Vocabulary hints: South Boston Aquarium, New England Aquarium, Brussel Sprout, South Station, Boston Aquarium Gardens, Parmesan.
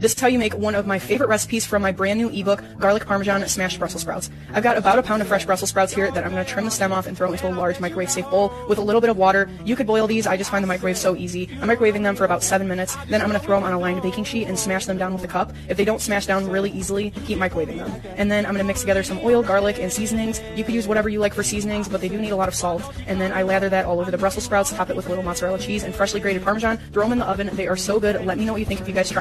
This is how you make one of my favorite recipes from my brand new ebook, Garlic Parmesan Smashed Brussels Sprouts. I've got about a pound of fresh Brussels sprouts here that I'm going to trim the stem off and throw into a large microwave-safe bowl with a little bit of water. You could boil these. I just find the microwave so easy. I'm microwaving them for about 7 minutes. Then I'm going to throw them on a lined baking sheet and smash them down with a cup. If they don't smash down really easily, keep microwaving them. And then I'm going to mix together some oil, garlic, and seasonings. You could use whatever you like for seasonings, but they do need a lot of salt. And then I lather that all over the Brussels sprouts, top it with a little mozzarella cheese and freshly grated Parmesan. Throw them in the oven. They are so good. Let me know what you think if you guys try.